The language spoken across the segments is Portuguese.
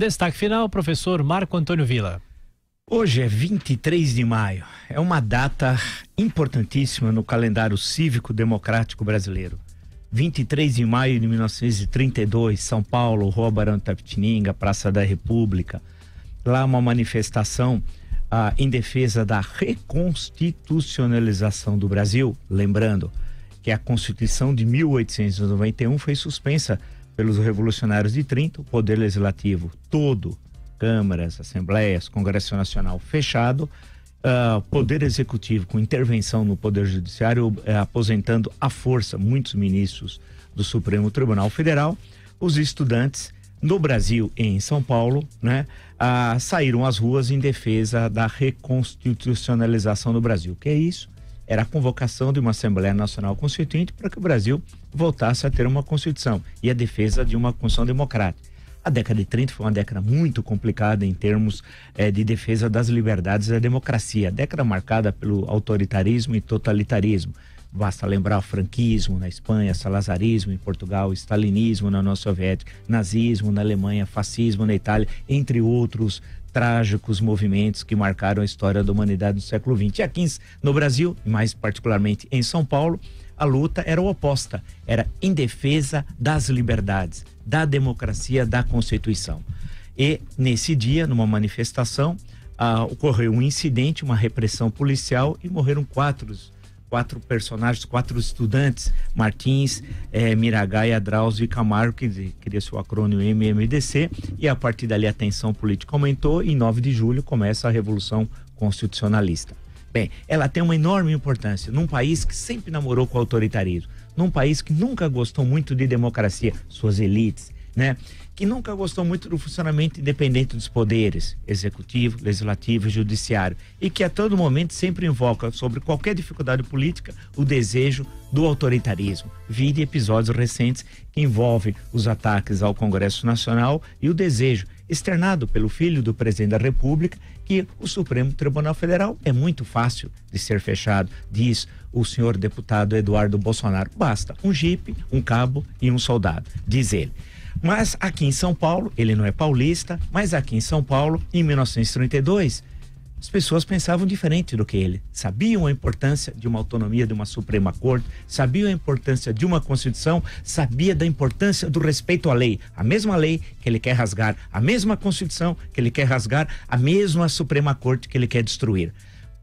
Destaque final, professor Marco Antônio Villa. Hoje é 23 de maio, é uma data importantíssima no calendário cívico-democrático brasileiro. 23 de maio de 1932, São Paulo, Rua Barão de Tapitininga, Praça da República. Lá uma manifestação em defesa da reconstitucionalização do Brasil. Lembrando que a Constituição de 1891 foi suspensa pelos revolucionários de 30, o Poder Legislativo todo, câmaras, assembleias, Congresso Nacional fechado, Poder Executivo com intervenção no Poder Judiciário, aposentando à força muitos ministros do Supremo Tribunal Federal. Os estudantes no Brasil e em São Paulo, né, saíram às ruas em defesa da reconstitucionalização do Brasil. O que é isso? Era a convocação de uma Assembleia Nacional Constituinte para que o Brasil voltasse a ter uma Constituição e a defesa de uma Constituição democrática. A década de 30 foi uma década muito complicada em termos de defesa das liberdades e da democracia. A década marcada pelo autoritarismo e totalitarismo. Basta lembrar o franquismo na Espanha, salazarismo em Portugal, estalinismo na União Soviética, nazismo na Alemanha, fascismo na Itália, entre outros trágicos movimentos que marcaram a história da humanidade no século XX. E aqui no Brasil, mais particularmente em São Paulo, a luta era oposta, era em defesa das liberdades, da democracia, da Constituição. E nesse dia, numa manifestação, ocorreu um incidente, uma repressão policial e morreram quatro personagens, quatro estudantes, Martins, Miragaia, Drauzio e Camargo, que cria seu acrônimo MMDC, e a partir dali a tensão política aumentou e em 9 de julho começa a Revolução Constitucionalista. Bem, ela tem uma enorme importância num país que sempre namorou com o autoritarismo, num país que nunca gostou muito de democracia, suas elites, né? Que nunca gostou muito do funcionamento independente dos poderes, executivo, legislativo e judiciário, e que a todo momento sempre invoca sobre qualquer dificuldade política o desejo do autoritarismo. Vide episódios recentes que envolvem os ataques ao Congresso Nacional e o desejo externado pelo filho do presidente da República que o Supremo Tribunal Federal é muito fácil de ser fechado, diz o senhor deputado Eduardo Bolsonaro. Basta um jipe, um cabo e um soldado, diz ele. Mas aqui em São Paulo, ele não é paulista, mas aqui em São Paulo, em 1932, as pessoas pensavam diferente do que ele. Sabiam a importância de uma autonomia, de uma Suprema Corte, sabiam a importância de uma Constituição, sabia da importância do respeito à lei. A mesma lei que ele quer rasgar, a mesma Constituição que ele quer rasgar, a mesma Suprema Corte que ele quer destruir.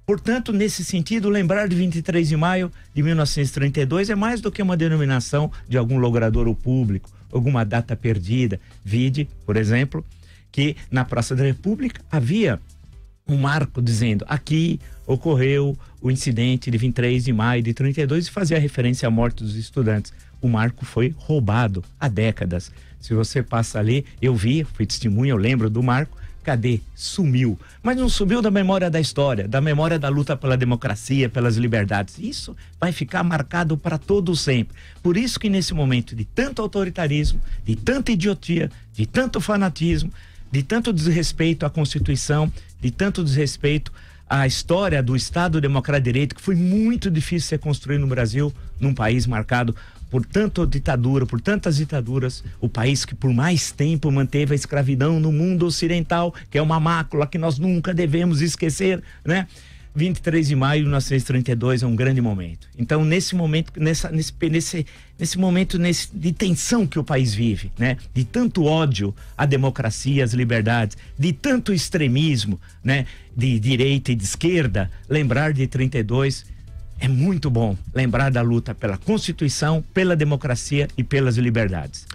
Portanto, nesse sentido, lembrar de 23 de maio de 1932 é mais do que uma denominação de algum logradouro público, alguma data perdida. Vide, por exemplo, que na Praça da República havia um marco dizendo: aqui ocorreu o incidente de 23 de maio de 32 e fazia referência à morte dos estudantes. O marco foi roubado há décadas. Se você passa ali, eu vi, fui testemunha, eu lembro do marco. Cadê? Sumiu. Mas não sumiu da memória da história, da memória da luta pela democracia, pelas liberdades. Isso vai ficar marcado para todo sempre. Por isso que nesse momento de tanto autoritarismo, de tanta idiotia, de tanto fanatismo, de tanto desrespeito à Constituição, de tanto desrespeito à história do Estado Democrático de Direito, que foi muito difícil ser construído no Brasil, num país marcado por tanta ditadura, por tantas ditaduras, o país que por mais tempo manteve a escravidão no mundo ocidental, que é uma mácula que nós nunca devemos esquecer, né? 23 de maio de 1932 é um grande momento. Então, nesse momento, nesse momento de tensão que o país vive, né? De tanto ódio à democracia, às liberdades, de tanto extremismo, né? De direita e de esquerda, lembrar de 32 é muito bom. Lembrar da luta pela Constituição, pela democracia e pelas liberdades.